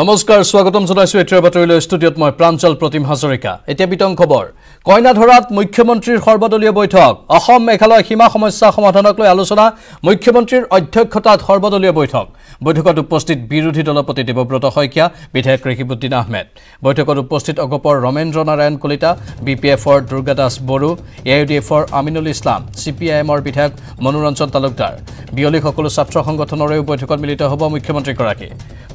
নমস্কাৰ স্বাগতম জনাইছো এটৰ বাতৰিলৈ স্টুডিওত মই প্ৰাঞ্জল প্ৰতিম হাজৰিকা এতিয়া বিতং খবৰ কইনা ধৰাত মুখ্যমন্ত্ৰীৰ সৰ্বদলীয় বৈঠক অসম মেঘালয় সীমা সমস্যা সমাধানক লৈ আলোচনা মুখ্যমন্ত্ৰীৰ অধ্যক্ষতাত সৰ্বদলীয় বৈঠক বৈঠকত উপস্থিত বিৰোধী দলপতি দেবব্ৰত হকইয়া বিধায়ক ৰকিবউদ্দিন আহমেদ বৈঠকত উপস্থিত অগপৰ ৰমেন নাৰায়ণ কলিতা বিপিএফৰ দুৰ্গাদাস বৰো এআইডিএফৰ আমিনুল ইছলাম সিপিআইএমৰ বিধায়ক মনোৰঞ্জন তালুকদাৰ বিয়লি সকলো ছাত্ৰ সংগঠনৰে বৈঠকত মিলিত হ'ব মুখ্যমন্ত্ৰী কৰাকে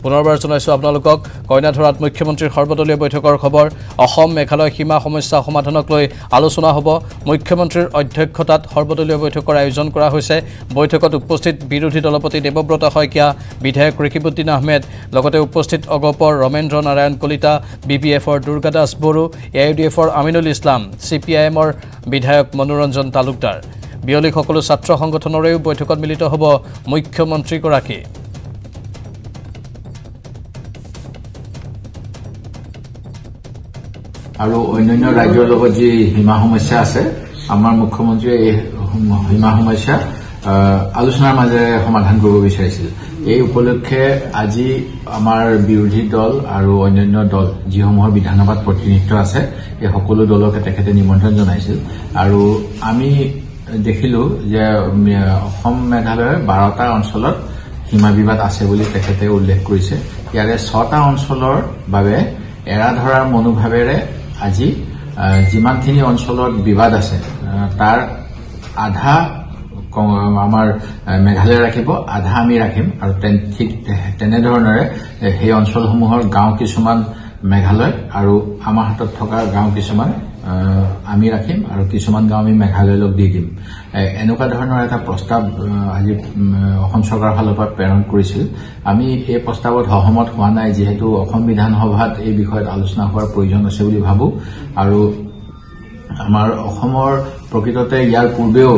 পুনৰবাৰ জনাইছো লোকক কইনা ধৰাত মুখ্যমন্ত্ৰীৰ সৰ্বদলীয় বৈঠকৰ খবৰ অসম মেঘালয় সীমা সমস্যা সমাধানক লৈ আলোচনা হ'ব মুখ্যমন্ত্ৰীৰ অধ্যক্ষতাত সৰ্বদলীয় বৈঠকৰ আয়োজন কৰা হৈছে বৈঠকত উপস্থিত বিৰোধী দলপতি দেবব্ৰত হকইয়া বিধায়ক ৰকিবউদ্দিন আহমেদ লগতে উপস্থিত অগপৰ ৰমেন নাৰায়ণ কলিতা বিপিএফৰ দুৰ্গাদাস বৰো এআইডিএফৰ আমিনুল ইছলাম সিপিআইএমৰ বিধায়ক মনোৰঞ্জন তালুকদাৰ বিয়লি সকলো ছাত্ৰ সংগঠনৰেও বৈঠকত মিলিত হ'ব মুখ্যমন্ত্ৰী গৰাকী আৰু অন্যান্য ৰাজ্যৰ লগত যে হিমা সমস্যা আছে আমাৰ মুখ্যমন্ত্ৰীয়ে এই হিমা সমস্যা আলোচনাৰ মাজেৰে সমাধান কৰিব বিচাৰিছিল এই উপলক্ষে আজি আমাৰ বিৰোধী দল আৰু অন্যান্য দল যিসমূহৰ বিধানসভাত প্ৰতিনিধিত্ব আছে এই সকলো দলক তেখেতে নিমন্ত্ৰণ জনাইছিল আৰু আমি দেখিলো যে অসম মেঘালয়ৰ 12টা অঞ্চলত হিমা বিবাদ আছে বুলি তেখেতে উল্লেখ কৰিছে ইয়াৰে 6টা অঞ্চলৰ বাবে এৰা ধৰাৰ মনোভাৱেৰে আজি জিমানখিনি অঞ্চলত বিবাদ আছে তাৰ আধা আমাৰ মেঘালয় ৰাখিব আধা আমি ৰাখিম আৰু তেনেধৰণৰে সেই অঞ্চলসমূহৰ গাঁও কিছুমান মেঘালয় আৰু আমাৰ হাতত থকা গাঁও কিছুমান আমি ৰাখিম আৰু কিছুমান গাঁও আমি মেঘালয়লৈ দি দিম এনেকুৱা ধৰণৰ এটা প্ৰস্তাৱ আজি অসম চৰকাৰৰ ফালৰ পৰা প্ৰেৰণ কৰিছিল আমি এই প্ৰস্তাৱত সহমত হোৱা নাই যেহেতু অসম বিধানসভাত এই বিষয়ত আলোচনা হোৱাৰ প্ৰয়োজন আছে বুলি ভাবো আৰু আমাৰ অসমৰ প্ৰকৃততে ইয়াৰ পূৰ্বেও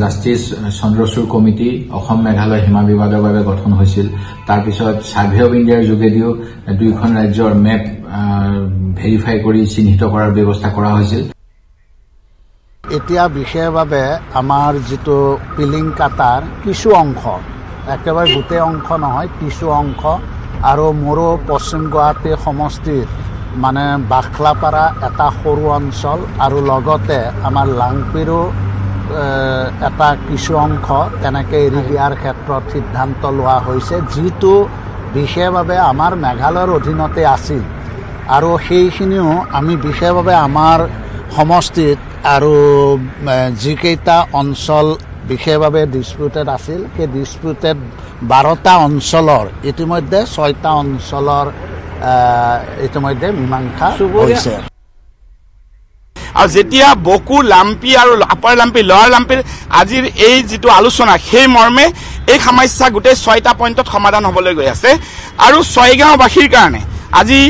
জাস্টিছ চন্দ্ৰচূড় কমিটি অসম মেঘালয় সীমা বিবাদৰ বাবে গঠন হৈছিল তাৰ পিছত ছাৰ্ভে অৱ ইণ্ডিয়াৰ যোগেদিও দুইখন ৰাজ্যৰ মেপ ভেৰিফাই কৰি চিহ্নিত কৰাৰ ব্যৱস্থা কৰা হৈছিল এতিয়া বিশেষভাৱে আমাৰ যেটো পিলিং কাটাৰ কিছু অংশ একেবাৰে গোটেই অংশ নহয় কিছু অংশ আৰু মোৰো পশ্চিম গুৱাহাটী সমষ্টিৰ মানে বাখলাপাৰা এটা সৰু অঞ্চল আৰু লগতে আমাৰ লাংপিৰো এটা কিছু অংশ তেনেকৈ এৰি দিয়াৰ ক্ষেত্ৰত সিদ্ধান্ত লোৱা হৈছে যিটো বিশেষভাৱে আমাৰ মেঘালয়ৰ অধীনতে আছিল আৰু সেইখিনিও আমি বিশেষভাৱে আমাৰ সমষ্টিত আৰু যিকেইটা অঞ্চল বিশেষভাৱে ডিছপিউটেড আছিল সেই ডিছপিউটেড 12টা অঞ্চলৰ ইতিমধ্যে 6টা অঞ্চলৰ ইতিমধ্যে মীমাংসা হৈছে আৰু যেতিয়া বকু লাম্পি আৰু আপাৰ লাম্পি লৱাৰ লাম্পিৰ আজিৰ এই যিটো আলোচনা সেই মৰ্মে এই সমস্যা গোটেই 6টা পইণ্টত সমাধান হ'বলৈ গৈ আছে আৰু ছয়গাঁওবাসীৰ কাৰণে আজি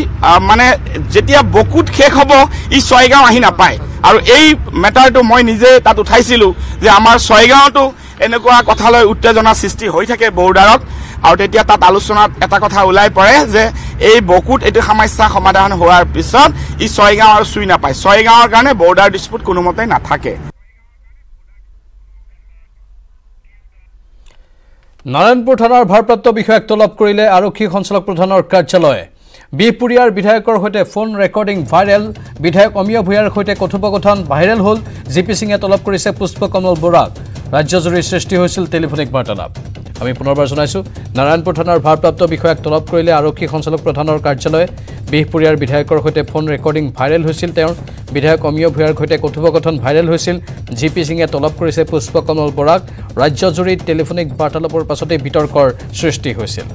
মানে যেতিয়া বকুত শেষ হ'ব ই ছয়গাঁও আহি নাপায় আৰু এই মেটাৰটো মই নিজে তাত উঠাইছিলোঁ যে আমাৰ ছয়গাঁৱতো এনেকুৱা কথালৈ উত্তেজনা সৃষ্টি হৈ থাকে বৰ্ডাৰত আৰু তেতিয়া তাত আলোচনাত এটা কথা ওলাই পৰে যে এই বকুত এইটো সমস্যা সমাধান হোৱাৰ পিছত ই ছয়গাঁও আৰু চুই নাপায় ছয়গাঁৱৰ কাৰণে বৰ্ডাৰ ডিছপুট কোনোমতেই নাথাকে নাৰায়ণপুৰ থানাৰ ভাৰপ্ৰাপ্ত বিষয়াক তলব কৰিলে আৰক্ষী সঞ্চালক প্ৰধানৰ কাৰ্যালয়ে বিপুৰিয়াৰ বিধায়কৰ সৈতে ফোন ৰেকৰ্ডিং ভাইৰেল বিধায়ক অমিয় ভূঞাৰ সৈতে কথোপকথন ভাইৰেল হ'ল জি পি সিঙে তলব কৰিছে পুষ্পকমল বৰাক ৰাজ্যজুৰি সৃষ্টি হৈছিল টেলিফোনিক বাৰ্তালাপ আমি পুনৰবাৰ জনাইছো নাৰায়ণপুৰ থানাৰ ভাৰপ্ৰাপ্ত বিষয়াক তলব কৰিলে আৰক্ষী সঞ্চালক প্ৰধানৰ কাৰ্যালয়ে বিপুৰিয়াৰ বিধায়কৰ সৈতে ফোন ৰেকৰ্ডিং ভাইৰেল হৈছিল তেওঁৰ বিধায়ক অমিয় ভূঞাৰ সৈতে কথোপকথন ভাইৰেল হৈছিল জি পি সিঙে তলব কৰিছে পুষ্পকমল বৰাক ৰাজ্যজুৰি টেলিফোনিক বাৰ্তালাপৰ পাছতে বিতৰ্কৰ সৃষ্টি হৈছিল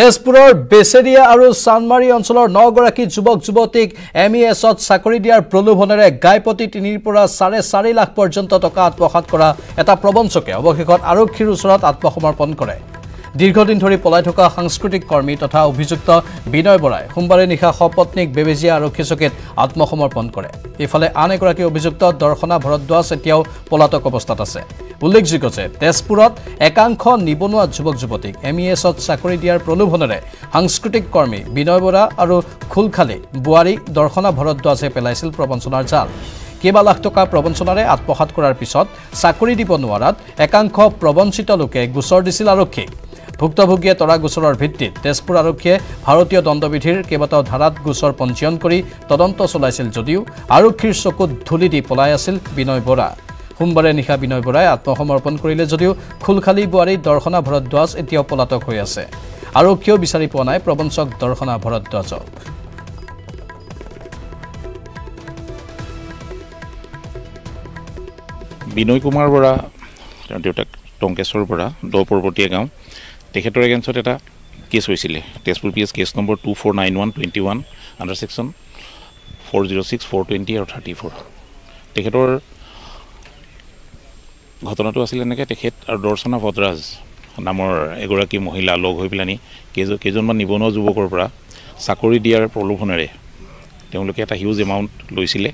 তেজপুৰৰ বেছেৰিয়া আৰু চানমাৰী অঞ্চলৰ 9গৰাকী যুৱক যুৱতীক এমইএছত চাকৰি দিয়াৰ প্ৰলোভনেৰে গাইপতি ৩ৰ পৰা ৪.৫ লাখ পৰ্যন্ত টকা আত্মসাত কৰা এটা প্ৰবঞ্চকে অৱশেষত আৰক্ষীৰ ওচৰত আত্মসমৰ্পণ কৰে দীৰ্ঘদিন ধৰি পলাই থকা সাংস্কৃতিক কৰ্মী তথা অভিযুক্ত বিনয় বৰাই সোমবাৰে নিশা সপত্নীক বেবেজীয়া আৰক্ষী চকীত আত্মসমৰ্পণ কৰে ইফালে আন এগৰাকী অভিযুক্ত দৰ্শনা ভৰদ্বাজ এতিয়াও পলাতক অৱস্থাত আছে উল্লেখযোগ্য যে তেজপুৰত একাংশ নিবনুৱা যুৱক যুৱতীক এমইএছত চাকৰি দিয়াৰ প্ৰলোভনেৰে সাংস্কৃতিক কৰ্মী বিনয় বৰা আৰু খুলখালী বোৱাৰী দৰ্শনা ভৰদ্বাজে পেলাইছিল প্ৰবঞ্চনাৰ জাল কেবা লাখ টকা প্ৰবঞ্চনাৰে আত্মহাত কৰাৰ পিছত চাকৰি দিব নোৱাৰাত একাংশ প্ৰবঞ্চিত লোকে গোচৰ দিছিল আৰক্ষী ভুক্তভোগীয়ে তৰা গোচৰৰ ভিত্তিত তেজপুৰ আৰক্ষীয়ে ভাৰতীয় দণ্ডবিধিৰ কেবাটাও ধাৰাত গোচৰ পঞ্জীয়ন কৰি তদন্ত চলাইছিল যদিও আৰক্ষীৰ চকুত ধুলি দি পলাই আছিল বিনয় বৰা সোমবাৰে নিশা বিনয় বৰাই আত্মসমৰ্পণ কৰিলে যদিও খুলখালি বুৱাৰী দৰ্শনা ভৰদ্বাজ এতিয়া পলাতক হৈ আছে আৰক্ষীয়ে বিচাৰি পোৱা নাই প্ৰবঞ্চক Darshana ভৰদ্বাজক Binoy Bora, Dutak Tonkesor Bora, Doporbotia Gam, Tecator against Soteta, Case Vicile, Testful PS case number 249121 under section 406, 420 or 34. Tecator Gotonato Asilanaka, Techet or Dorson of Odras, Namor, Egoraki Mohila, Logopilani, Kazoma Nibono Zubokora, Sakuri dear Proluponere. Don't look at a huge amount, Luisile,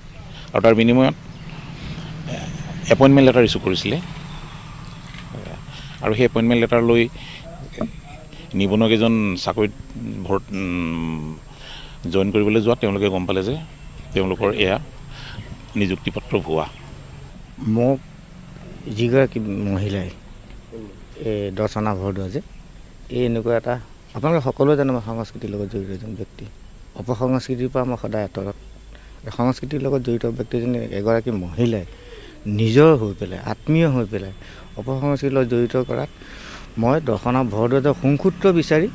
outer minimum. Appointment letter issue কৰিছিলে আৰু সেই appointment letter লৈ নিবনুৱাজন চাকৰি vote join কৰিবলৈ যোৱা তেওঁলোকে গম পালে যে তেওঁলোকৰ এয়া নিযুক্তি পত্ৰ ভুৱা মোক জিগা কি মহিলাই এ দৰ্শনা ভৰ্ড আছে এই এনেকুৱা এটা আপোনালোক সকলো জানো সংস্কৃতিৰ লগত জড়িত এজন ব্যক্তি অপসংস্কৃতিৰ পৰা মই সদায় আঁতৰত সংস্কৃতিৰ লগত জড়িত ব্যক্তিজন এগৰাকী মহিলাই নিজৰ হৈ পেলাই আত্মীয় হৈ পেলাই অপহৰণশীল জড়িত কৰাত মই দৰ্শনা ভৰদ্বাজৰ সংক্ষুত্ৰ বিচাৰি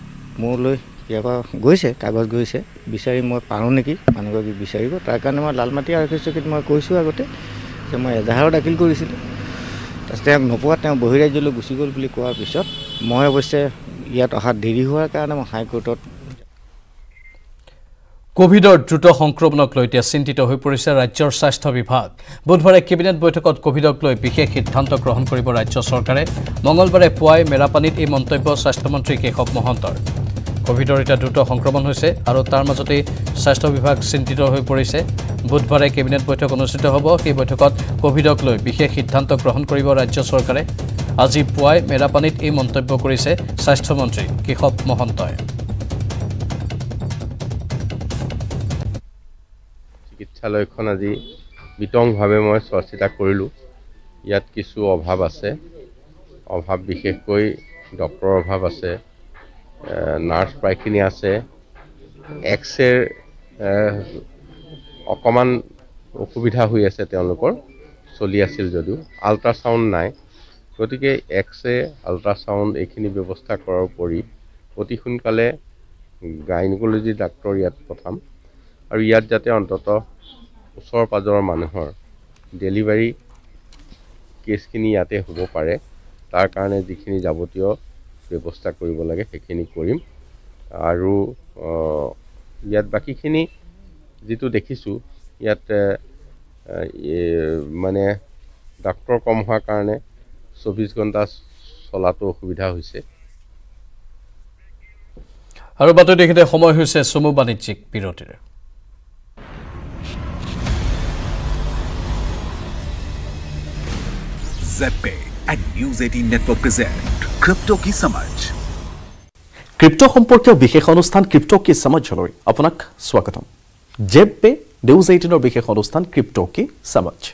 মোৰ লৈ ইয়াবা গৈছে কাগজ গৈছে বিচাৰি মই পাৰো নেকি মানগক বিচাৰিব তাৰ কাৰণে মই লালমাটি আৰক্ষীচকিত মই কৈছো আগতে যে মই এজাহাৰ দাখিল কৰিছিল তাতে নপোৱা তেওঁ বহিৰাজ্যলৈ গুচি গ'ল বুলি কোৱাৰ পিছত মই অৱশ্যে ইয়াত অহা দেৰি হোৱাৰ কাৰণে মই হাইকোৰ্টত কোভিডৰ দ্ৰুত সংক্ৰমণক লৈ চিন্তিত হৈ পৰিছে ৰাজ্যৰ স্বাস্থ্য বিভাগ বুধবাৰে কেবিনেট বৈঠকত কোভিডক লৈ বিশেষ সিদ্ধান্ত গ্ৰহণ কৰিব ৰাজ্য চৰকাৰে মঙলবাৰে পুৱাই মেৰাপানীত এই মন্তব্য স্বাস্থ্য মন্ত্ৰী কেশৱ মহন্তৰ কোভিডৰ এটা দ্ৰুত সংক্ৰমণ হৈছে আৰু তাৰ মাজতে স্বাস্থ্য বিভাগ চিন্তিত হৈ পৰিছে বুধবাৰে কেবিনেট বৈঠক অনুষ্ঠিত হ'ব এই বৈঠকত কোভিডক লৈ বিশেষ সিদ্ধান্ত গ্ৰহণ কৰিব ৰাজ্য চৰকাৰে আজি পুৱাই মেৰাপানীত এই মন্তব্য কৰিছে স্বাস্থ্য মন্ত্ৰী কেশৱ মহন্তই চিকিৎসালয়খন আজি বিতংভাৱে মই চৰ্চিতা কৰিলো ইয়াত কিছু অভাৱ আছে অভাৱ বিশেষকৈ ডক্টৰৰ অভাৱ আছে নাৰ্ছ প্ৰায়খিনি আছে এক্সেৰ অকমান অসুবিধা হৈ আছে তেওঁলোকৰ চলি আছিল যদিও আল্ট্ৰাসাউণ্ড নাই গতিকে এক্সে আল্ট্ৰাসাউণ্ড এইখিনি ব্যৱস্থা কৰাৰ পৰি অতি সোনকালে গাইনক'লজি ডাক্তৰ ইয়াত পঠাম আৰু ইয়াত যাতে অন্তত ওচৰ পাজৰৰ মানুহৰ ডেলিভাৰি কেছখিনি ইয়াতে হ'ব পাৰে তাৰ কাৰণে যিখিনি যাবতীয় ব্যৱস্থা কৰিব লাগে সেইখিনি কৰিম আৰু ইয়াত বাকিখিনি যেটো দেখিছো ইয়াত মানে ডাক্তৰ কম হোৱাৰ কাৰণে 24 ঘণ্টা চলাটো অসুবিধা হৈছে আৰু বাতৰি দেখিতে সময় হৈছে সমু বাণিজ্যিক বিৰতিৰ ZPay and News 18 Network present Crypto Ki Samajh. Crypto সম্পৰ্কীয় বিশেষ অনুষ্ঠান Crypto Ki Samajhলৈ আপোনাক স্বাগতম। ZPay News 18 ৰ বিশেষ অনুষ্ঠান Crypto Ki Samajh.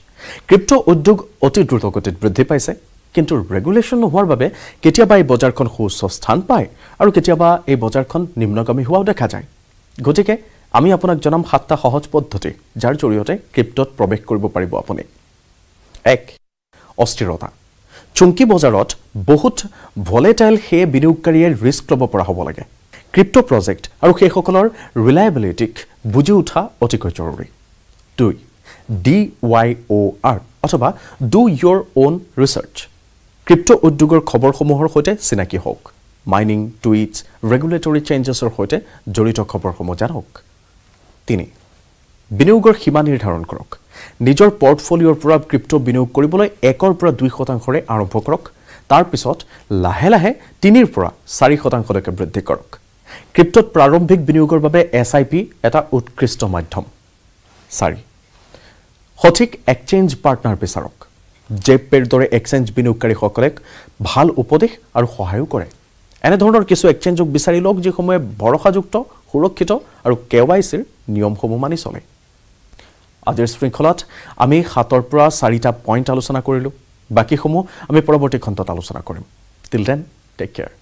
Crypto উদ্যোগ অতি দ্ৰুত গতিত বৃদ্ধি পাইছে কিন্তু ৰেগুলেচন হোৱাৰ বাবে কেতিয়াবা এই বজাৰখন সুস্থ স্থান পায় আৰু কেতিয়াবা এই বজাৰখন নিম্নগামী হোৱা দেখা যায়। গতিকে আমি আপোনাক জনাম সাতটা সহজ পদ্ধতি যাৰ জৰিয়তে ক্ৰিপ্টোত প্ৰৱেশ কৰিব পাৰিব আপুনি। 1 অস্থিৰতা চুংকি বজাৰত বহুত ভলেটাইল হে বিনিয়োগকাৰীয়ে ৰিস্ক ল'ব পৰা হ'ব লাগে ক্ৰিপ্টো প্ৰজেক্ট আৰু সেই সকলৰ ৰিলায়েবিলিটিক বুজি উঠা অতি জৰুৰী 2 DYOR অথবা do your own research crypto উদ্যোগৰ খবৰসমূহৰ সৈতে চিনাকি হওক মাইনিং টুইটছ ৰেগুলেটৰী চেঞ্জেছৰ সৈতে জড়িত খবৰসমূহ জানক 3 বিনিয়োগৰ সীমা নিৰ্ধাৰণ কৰক নিজৰ পৰ্টফোলিওৰ পৰা ক্ৰিপ্টো বিনিয়োগ কৰিবলৈ 1ৰ পৰা 2% ৰে আৰম্ভ কৰক তাৰ পিছত লাহে লাহে 3ৰ পৰা 4% লৈকে বৃদ্ধি কৰক ক্ৰিপ্টোত প্ৰাৰম্ভিক বিনিয়োগৰ বাবে এছআইপি এটা উৎকৃষ্ট মাধ্যম 4 সঠিক এক্সচেঞ্জ পাৰ্টনাৰ বিচাৰক জেপেৰ দৰে এক্সচেঞ্জ বিনিয়োগকাৰী সকলক ভাল উপদেশ আৰু সহায় কৰে এনে ধৰণৰ কিছু এক্সচেঞ্জক বিচাৰি লওক যিসমূহে ভৰসাযুক্ত সুৰক্ষিত আৰু কেওআইসিৰ নিয়মসমূহ মানি চলে আজিৰ শৃংখলাত আমি হাতৰ পৰা চাৰিটা পয়েন্ট আলোচনা কৰিলো বাকি সমূহ আমি পৰৱৰ্তী খণ্ডত আলোচনা কৰিম till then take care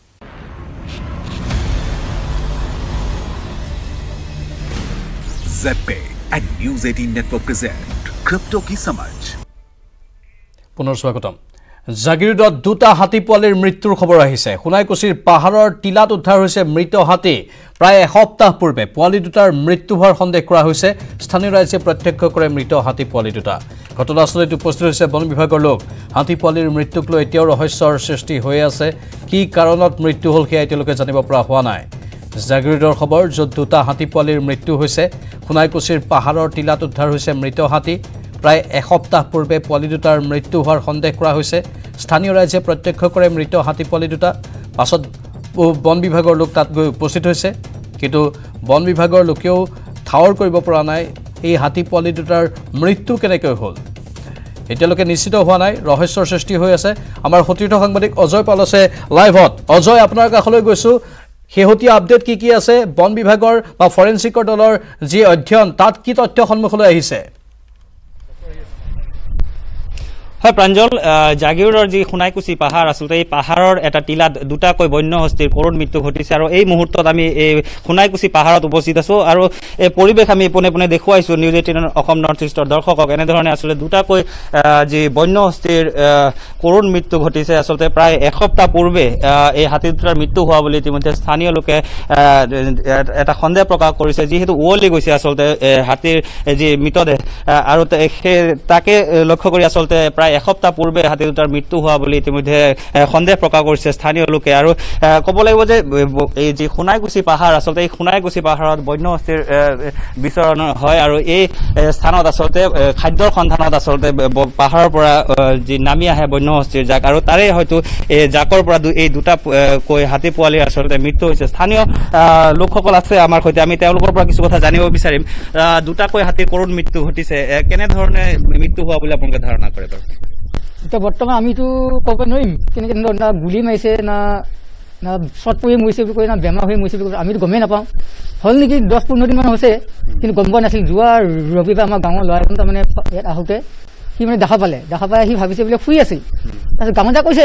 ZPay and News 18 Network present Crypto Ki Samajh. Punor Swagatam. Jagirodot Duta Hati Polir Mritur Khobor Ahise. Hunaikosir Paharor Tilat Uthar Hoise Mrito Hati. Praye Hoptah Purbe Poli Dutar Mritu Har Sondeh Kora Hoise. Sthaniyo Raije Protyeksh Kore Mrito Hati Poli Duta. Ghotonastholit Uposthit Hoise Bon Bibhagor Lok. Hati Polir Mrituk Loi Etio Rohoshyor Srishti Hoi Ase. Ki Karonot Mritu Hol Seya Etioloke Janibo Para Howa Nai. জাগিৰোডৰ খবৰ য'ত দুটা হাতি পোৱালিৰ মৃত্যু হৈছে খুনাইকুছিৰ পাহাৰৰ টিলাত উদ্ধাৰ হৈছে মৃত হাতি প্ৰায় এসপ্তাহ পূৰ্বে পোৱালি দুটাৰ মৃত্যু হোৱাৰ সন্দেহ কৰা হৈছে স্থানীয় ৰাইজে প্ৰত্যক্ষ কৰে মৃত হাতি পোৱালি দুটা পাছত বন বিভাগৰ লোক তাত গৈ উপস্থিত হৈছে কিন্তু বন বিভাগৰ লোকেও ঠাৱৰ কৰিব পৰা নাই এই হাতি পোৱালি দুটাৰ মৃত্যু কেনেকৈ হ'ল এতিয়ালৈকে নিশ্চিত হোৱা নাই ৰহস্যৰ সৃষ্টি হৈ আছে আমাৰ সতীৰ্থ সাংবাদিক অজয় পালছে লাইভত অজয় আপোনাৰ কাষলৈ গৈছো হেহতি আপডেট কি আছে বন বিভাগৰ বা ফৰেনসিকৰ দলৰ যি অধ্যয়ন তাত কি তথ্য সন্মুখলৈ আহিছে হয় প্ৰাঞ্জল জাগিৰোডৰ যি খুনাইকুছি পাহাৰ আসলে এই পাহাৰৰ এটা টিলাত দুটা কৈ বন্য হস্তিৰ কৰণ মৃত্যু ঘটিছে আৰু এই মুহূৰ্তত আমি এই খুনাইকুছি পাহাৰত উপস্থিত আছো আৰু এই পৰিবেশ আমি পোনে পোনে দেখুৱাইছো নিউজ 18 অসম নৰ্থ ইষ্টৰ দৰ্শকক এনে ধৰণে আসলে দুটা কৈ যি বন্য হস্তিৰ কৰণ মৃত্যু ঘটিছে আসলে প্ৰায় এসপ্তাহ পূৰ্বে এই হাতী দুটাৰ মৃত্যু হোৱা বুলি ইতিমধ্যে স্থানীয় লোকে এটা সন্দেহ প্ৰকাশ কৰিছে যিহেতু ওৱলি গৈছে আসলে হাতীৰ যি মৃতদেহ আৰু তাকে লক্ষ্য কৰি আসলে প্ৰায় এসপ্তাহ পূৰ্বে হাতী দুটাৰ মৃত্যু হোৱা বুলি ইতিমধ্যে সন্দেহ প্ৰকাশ কৰিছে স্থানীয় লোকে আৰু ক'ব লাগিব যে এই যি খুনাইকুছি পাহাৰ আসলে এই খুনাইকুছি পাহাৰত বন্য হস্তীৰ বিচৰণ হয় আৰু এই স্থানত আসলে খাদ্যৰ সন্ধানত আসলে পাহাৰৰ পৰা যি নামি আহে বন্য হস্তীৰ জাক আৰু তাৰে হয়তো এই জাকৰ পৰা এই দুটা কৈ হাতী পোৱালিৰ আসলে মৃত্যু হৈছে স্থানীয় লোকসকল আছে আমাৰ সৈতে আমি তেওঁলোকৰ পৰা কিছু কথা জানিব বিচাৰিম দুটাকৈ হাতীৰ কৰোণ মৃত্যু ঘটিছে কেনেধৰণে মৃত্যু হোৱা বুলি আপোনালোকে ধাৰণা কৰে तो बर्तमान आमी तो कोपन नहीं क्योंकि ना गुली में से ना ना शॉट पूरी मुझसे भी कोई ना बेमा हुई मुझसे भी कोई आमी तो गम्मे ना पाऊं हॉल नहीं कि 10-15 दिन में हो से क्योंकि गम्बा ना सिल जुआ रवि पे हमारे गांव में लॉयर तो मैंने यार आहुते कि मैंने दाखा पाले ही भाभी से बोले खुई ऐसे ऐसे गांव में जा कोई से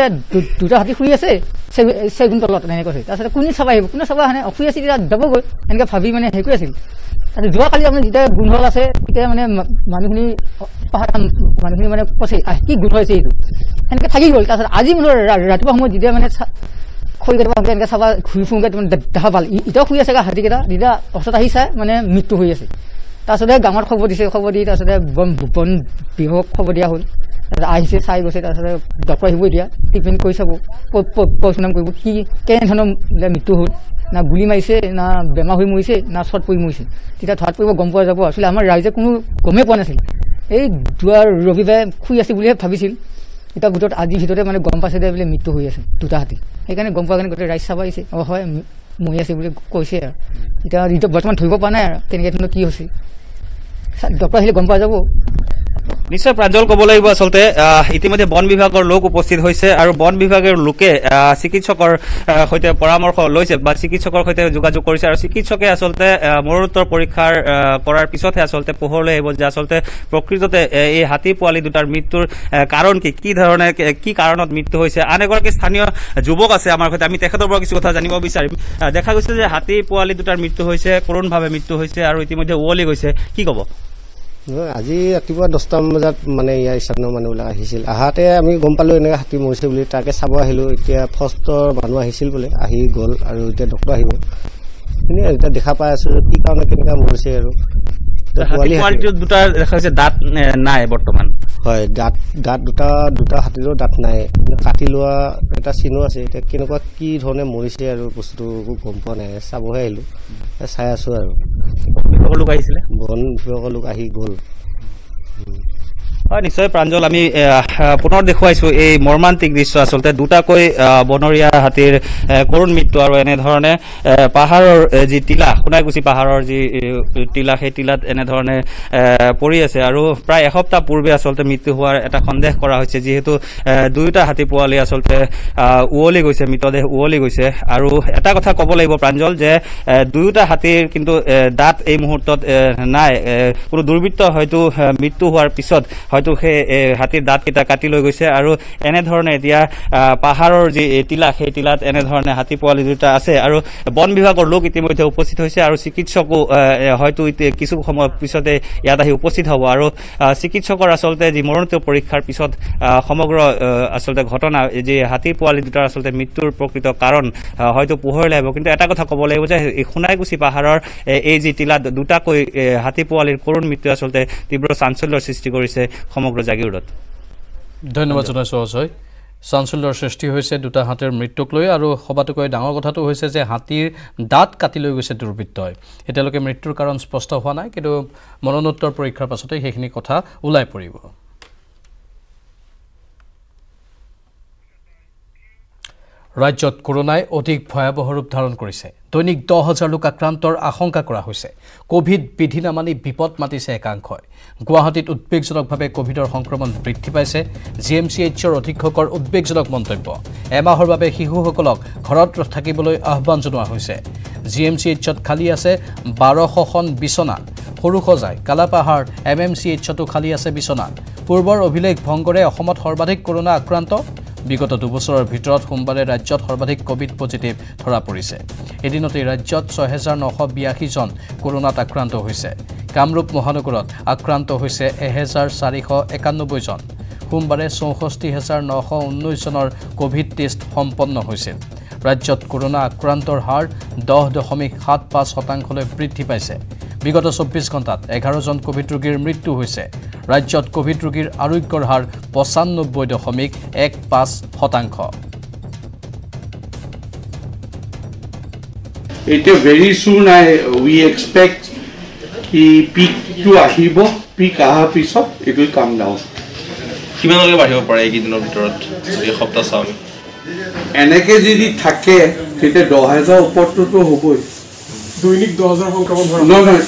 दूसरा हाथी खुई ऐसे से गुंतल लौट नहीं कोई ऐसे कुनी सवा है कुना सवा है खुई ऐसे जरा दबो गए इनका भाभी मैंने है कोई ऐसे अरे जुआ खाली हमने जितना गुंडोल ऐसे कि मैंने मानुखनी पहाड़ मानुखनी मैंने पसे की गुंडोल ऐसे ही तो इनका थकी बोलता सर आज ही मैंने रात को हमने जितना मैंने खोई करवा हमने इनका सवा खुई फूंगा तो मैंने दहा बाल इतना खुई ऐसे का हटी के था जितना औसत ही सा मैंने मृत्यु हुई ऐसे তাছতে গাঁৱৰ খবৰ দিছে খবৰ দি তাছতে বন বিভাগক খবৰ দিয়া হ'ল আহিছে চাই গৈছে তাছতে ডক্টৰ আহিব দিয়া ট্ৰিটমেণ্ট কৰি চাব পচনাম কৰিব কি কেনেধৰণৰ মৃত্যু হ'ল না গুলি মাৰিছে না বেমাৰ হৈ মৰিছে না শ্বৰ্ট পৰি মৰিছে তেতিয়া ধৰাত পৰিব গম পোৱা যাব আচলতে আমাৰ ৰাইজে কোনো গমেই পোৱা নাছিল এই যোৱা ৰবিবাৰে শুই আছিল বুলিহে ভাবিছিল এতিয়া ভিতৰত আজিৰ ভিতৰতে মানে গম পাইছে বোলে মৃত্যু হৈ আছে দুটা হাতী সেইকাৰণে গম পোৱা কাৰণে গোটেই ৰাইজ চাব আহিছে অঁ হয় মৰি আছে বুলি কৈছে আৰু এতিয়া বৰ্তমান ধৰিব পৰা নাই আৰু তেনেকৈ ধৰণৰ কি হৈছে ডক্টৰ আহিলে গম পোৱা যাব নিশ্চয় প্ৰাঞ্জল ক'ব লাগিব আচলতে ইতিমধ্যে বন বিভাগৰ লোক উপস্থিত হৈছে আৰু বন বিভাগৰ লোকে চিকিৎসকৰ সৈতে পৰামৰ্শ লৈছে বা চিকিৎসকৰ সৈতে যোগাযোগ কৰিছে আৰু চিকিৎসকে আচলতে মৰণোত্তৰ পৰীক্ষাৰ কৰাৰ পিছতহে আচলতে পোহৰলৈ আহিব যে আচলতে প্ৰকৃততে এই হাতী পোৱালি দুটাৰ মৃত্যুৰ কাৰণ কি কাৰণত মৃত্যু হৈছে আন এগৰাকী স্থানীয় যুৱক আছে আমাৰ সৈতে আমি তেখেতৰ পৰা কিছু কথা জানিব বিচাৰিম দেখা গৈছে যে হাতী পোৱালি দুটাৰ মৃত্যু হৈছে কৰোণভাৱে মৃত্যু হৈছে আৰু ইতিমধ্যে ওৱলি গৈছে কি ক'ব আজি ৰাতিপুৱা 10টামান বজাত মানে ইয়াৰ স্থানীয় মানুহবিলাক আহিছিল আহাতে আমি গম পালোঁ এনেকৈ হাতী মৰিছে বুলি তাকে চাব আহিলোঁ এতিয়া ফৰেষ্টৰ মানুহ আহিছিল বোলে আহি গ'ল আৰু এতিয়া ডক্টৰ আহিব এনেই এতিয়া দেখা পাই আছোঁ কি কাৰণে কেনেকৈ মৰিছে আৰু হাতীৰ দুটা দেখা হৈছে দাঁত নাই বৰ্তমান হয় দাঁত দুটা হাতীৰো দাঁত নাই কাটি লোৱা এটা চিনো আছে এতিয়া কেনেকুৱা কি ধৰণে মৰিছে আৰু বস্তুটো গম পোৱা নাই চাবহে আহিলোঁ চাই আছোঁ আৰু বন বিভাগৰ লোক আহি গ'ল নিশ্চয় প্ৰাঞ্জল আমি পুনৰ দেখুৱাইছো এই মৰ্মান্তিক দৃশ্য আসলতে দুটাকৈ বনৰীয়া হাতীৰ কৰুণ মৃত্যু আৰু এনে ধৰণে পাহাৰৰ যি টিলা কোনাইকুছি পাহাৰৰ যি টিলা সেই টিলাত এনে ধৰণে পৰি আছে আৰু প্ৰায় এসপ্তাহ পূৰ্বে আসলতে মৃত্যু হোৱাৰ এটা সন্দেহ কৰা হৈছে যেহেতু দুটা হাতী পোৱালি আসলতে উৱলি গৈছে মৃতদেহ উৱলি গৈছে আৰু এটা কথা ক'ব লাগিব প্ৰাঞ্জল যে দুটা হাতীৰ কিন্তু দাঁত এই মুহূৰ্তত নাই কোনো দুৰ্বৃত্ত হয়তো মৃত্যু হোৱাৰ পিছত হয়তো হে হাতীৰ দাঁত কিটা কাটি লৈ গৈছে আৰু এনে ধৰণে এতিয়া পাহাৰৰ যে টিলা সেই টিলাত এনে ধৰণে হাতী পোৱালি দুটা আছে আৰু বন বিভাগৰ লোক ইতিমধ্যে উপস্থিত হৈছে আৰু চিকিৎসকো হয়তো কিছু সময় পিছতে ইয়াত আহি উপস্থিত হ'ব আৰু চিকিৎসকৰ আসলতে যি মৰণোত্তৰ পৰীক্ষাৰ পিছত সমগ্ৰ আসলতে ঘটনা যে হাতী পোৱালি দুটাৰ আসলতে মৃত্যুৰ প্ৰকৃত কাৰণ হয়তো পোহৰলৈ আহিব কিন্তু এটা কথা ক'ব লাগিব যে সোণাইকুছি পাহাৰৰ এই যি টিলাত দুটাকৈ হাতী পোৱালিৰ কৰুণ মৃত্যু আসলতে তীব্ৰ চাঞ্চল্যৰ সৃষ্টি কৰিছে সমগ্ৰ জাগিৰত ধন্যবাদ জানাইছো অজয় চাঞ্চল্যৰ সৃষ্টি হৈছে দুটা হাতীৰ মৃত্যুক লৈ আৰু সবাতোকৈ ডাঙৰ কথাটো হৈছে যে হাতীৰ দাঁত কাটি লৈ গৈছে দুৰ্বৃত্তই এতিয়ালৈকে মৃত্যুৰ কাৰণ স্পষ্ট হোৱা নাই কিন্তু মৰণোত্তৰ পৰীক্ষাৰ পাছতে সেইখিনি কথা ওলাই পৰিব ৰাজ্যত কৰোনাই অধিক ভয়াবহ ৰূপ ধাৰণ কৰিছে দৈনিক 10,000 লোক আক্ৰান্তৰ আশংকা কৰা হৈছে কোভিড বিধি নামানি বিপদ মাতিছে একাংশই গুৱাহাটীত উদ্বেগজনকভাৱে কোভিডৰ সংক্ৰমণ বৃদ্ধি পাইছে জিএমচিএইচৰ অধীক্ষকৰ উদ্বেগজনক মন্তব্য এমাহৰ বাবে শিশুসকলক ঘৰত থাকিবলৈ আহ্বান জনোৱা হৈছে জিএমচিএইচত খালী আছে 1200খন বিছনা সৰুসজাই কালাপাহাৰ এমএমচিএইচতো খালী আছে বিছনা পূৰ্বৰ অভিলেখ ভংগৰে অসমত সৰ্বাধিক কৰোনা আক্ৰান্ত বিগত দুবছৰৰ ভিতৰত সোমবাৰে ৰাজ্যত সৰ্বাধিক কোভিড পজিটিভ ধৰা পৰিছে এদিনতে ৰাজ্যত 6982 জন কৰোনাত আক্ৰান্ত হৈছে কামৰূপ মহানগৰত আক্ৰান্ত হৈছে 1491 জন সোমবাৰে 64919 জনৰ কোভিড টেষ্ট সম্পন্ন হৈছে ৰাজ্যত কৰোনা আক্ৰান্তৰ হাৰ 10.75% বৃদ্ধি পাইছে বিগত 24 ঘণ্টাত 11 জন কোভিড ৰোগীৰ মৃত্যু হৈছে राज्यत कोविड रोगीर आरोग्यर हार 95.15%। Very soon we expect the peak to আহিব peak আহাৰ পিছত it will come down. কিমানলৈকে বাঢ়িব পাৰে এই দিনৰ ভিতৰত এই সপ্তাহ চামি এনেকে যদি থাকে তেতিয়া 10,000 ওপৰটো হ'বই দৈনিক 10,000 সংক্ৰমণ নহয়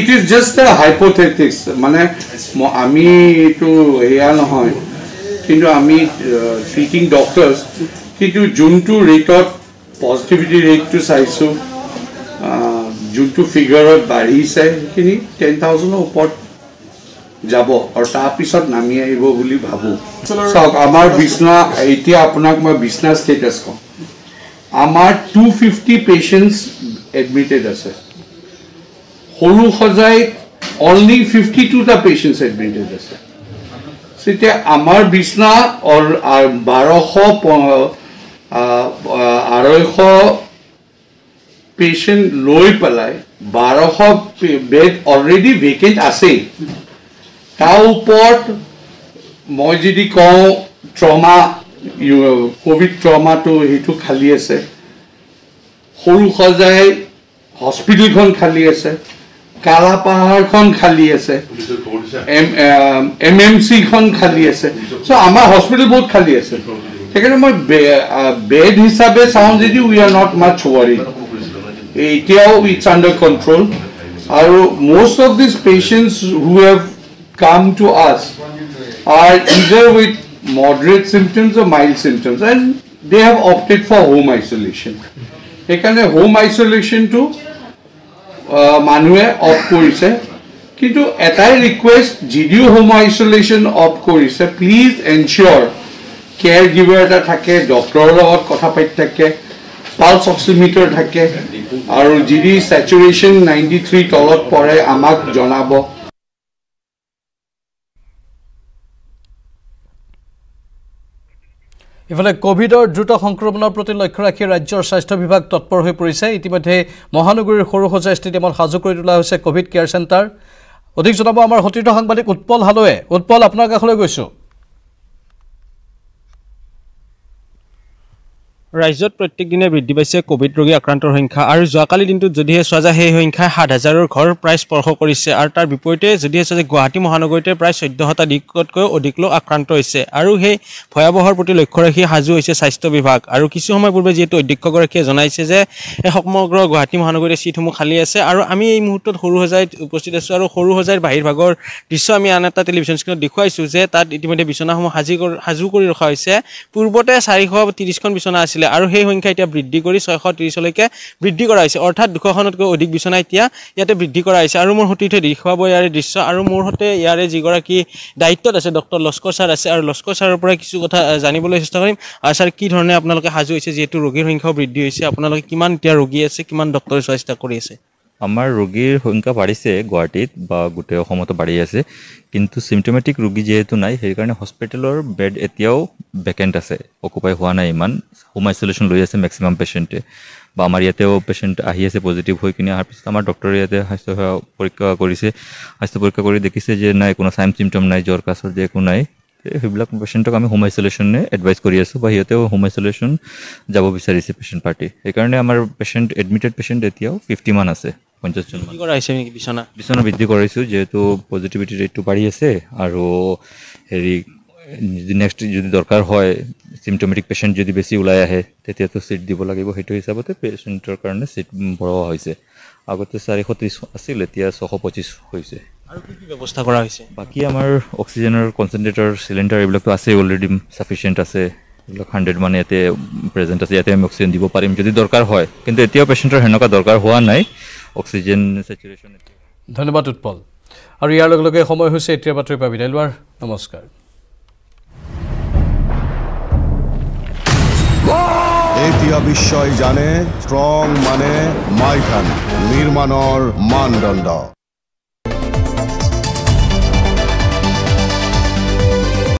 it is just a hypothetics মানে আমি তো হেয়া নহয় কিন্তু আমি treating doctors কিন্তু যোনটো ৰেটত পজিটিভিটি ৰেটটো চাইছো যোনটো ফিগাৰত বাঢ়িছে সেইখিনি 10,000 ওপৰত যাব আৰু তাৰ পিছত নামি আহিব বুলি ভাবো চাওক আমাৰ বিছনা এতিয়া আপোনাক মই বিছনা ষ্টেটাছ কম আমাৰ 250 patients admitted আছে হলু খজাই only 52 টা patients admitted আছে সেটা আমাৰ বিছনা অৰ 1200 patient লৈ পলাই 1200 bed already vacant আছে তাৰ ওপৰত মই যদি কওঁ trauma You COVID trauma to hitu khali ase. Horu khajai hospital khon khali ase. Kalapahar khon khali ase. MMC khon khali ase. So amar hospital both khali ase. Tekane moi bed hisabe sound jodi we are not much worried. It's under control. Aru most of these patients who have come to us are either with moderate symptoms or mild symptoms and they have opted for home isolation ekane home isolation to manue opt korise kintu etai request jdu home isolation opt korise please ensure caregiver ta thake doctor logot kotha pat thake pulse oximeter thake aru jdi saturation 93 tolot pore amak jonabo ইফালে কোভিডৰ দ্ৰুত সংক্ৰমণৰ প্ৰতি লক্ষ্য ৰাখি ৰাজ্যৰ স্বাস্থ্য বিভাগ তৎপৰ হৈ পৰিছে ইতিমধ্যে মহানগৰীৰ সৰুসজাই ষ্টেডিয়ামত সাজু কৰি তোলা হৈছে কোভিড কেয়াৰ চেণ্টাৰ অধিক জনাব আমাৰ সতীৰ্থ সাংবাদিক উৎপল হালয়ে উৎপল আপোনাৰ কাষলৈ গৈছো Rajot Protectina with Divisa Covid Rogia Crantor Hinka are Zakali into the Dia Saza He Hinka had Hazar Kor price for Hokorise Artar Bipoite, the Dia Saza Guwahati Mohanagote price with Dohata Dikotko or Diklo Acrantoise Aruhe, Poyabohar Potilo Korahi Hazu is a Saisto Vivak, Arukisoma Bubejeto, Dikogorakes on Ice, a Hokmogro, Guwahati Mohanagote, Situm Haliase, Aru Ami Mutu Horuhazite, Postidasaro Horuhazite by Hirvagor, Disami Anata Television Skin, Dikoi Suze, that it made a Bisonahom Hazukuri Hoise, Purbotes, Hariko, Tiriscon Bisonas. আৰু সেই সংখ্যা এতিয়া বৃদ্ধি কৰি 630 লৈকে বৃদ্ধি কৰা হৈছে অৰ্থাৎ 200খনতকৈ অধিক বিছনা এতিয়া ইয়াতে বৃদ্ধি কৰা হৈছে আৰু মোৰ হতিতে দেখুৱাব ইয়াৰে দৃশ্য আৰু মোৰ হতে ইয়াৰে জিগৰা কি দায়িত্বত আছে ডক্টৰ লস্কৰ স্যাৰ আছে আৰু লস্কৰ স্যাৰৰ পৰা কিছু কথা জানিবলৈ চেষ্টা কৰিম স্যাৰ কি ধৰণে আপোনালোকে হাজু হৈছে যেটো ৰোগীৰ সংখ্যা বৃদ্ধি হৈছে আপোনালোকে কিমান এতিয়া ৰোগী আছে কিমান ডক্টৰ সহায়তা কৰি আছে আমাৰ ৰোগীৰ সংখ্যা বাঢ়িছে গুৱাহাটীত বা গুটে অসমত বাঢ়ি আছে কিন্তু সিম্পটমেটিক ৰোগী যেহেতু নাই সেই কাৰণে হস্পিটেলৰ বেড এতিয়াও ভ্যাকেন্ট আছে অকুপাই হোৱা নাই ইমান হোম আইসোলেশন লৈ আছে ম্যাক্সিমাম পেশেন্ট বা আমাৰ ইয়াতেও পেশেন্ট আহি আছে পজিটিভ হৈ কিনে আৰু পিছত আমাৰ ডক্টৰ ইয়াতে স্বাস্থ্য পৰীক্ষা কৰিছে স্বাস্থ্য পৰীক্ষা কৰি দেখিছে যে নাই কোনো সাইন সিম্পটম নাই জ্বৰ কাশৰ যে কোনো নাই সেইবিলাক পেশেন্টক আমি হোম আইসোলেশনে এডভাইস কৰি আছো বা ইয়াতেও হোম আইসোলেশন যাব বিচাৰিছে পেশেন্ট পাৰ্টি সেই কাৰণে আমাৰ পেশেন্ট এডমিটেড পেশেন্ট এতিয়াও 50 মান আছে Congestion. Bisona with the Gorisu, Jeto positivity rate to Pariese, Aro Heri the next Judy Dorkar Hoy, symptomatic patient Judy Besulae, Teto sit the Bolago Hito is about the patient or current sit Boro Hose. About the Sarihotis Asiletia, Sohopotis Hose. Baki Amar oxygen or concentrator cylinder already sufficient as a 100 মান এতে present আছে এতে oxygen দিব পারিম যদি দরকার হয় কিন্তু এতিয়াও পেশেন্টৰ হেনকা দৰকাৰ হোৱা নাই অক্সিজেন স্যাচুৰেশন ধন্যবাদ উৎপল আৰু ইয়াৰ লগে লগে সময় হৈছে এতিয়া বাতৰি পাবি দাইলৱাৰ নমস্কাৰ এতিয়া বিশ্বই জানে স্ট্ৰং মানে মাইথান নিৰ্মাণৰ মানদণ্ড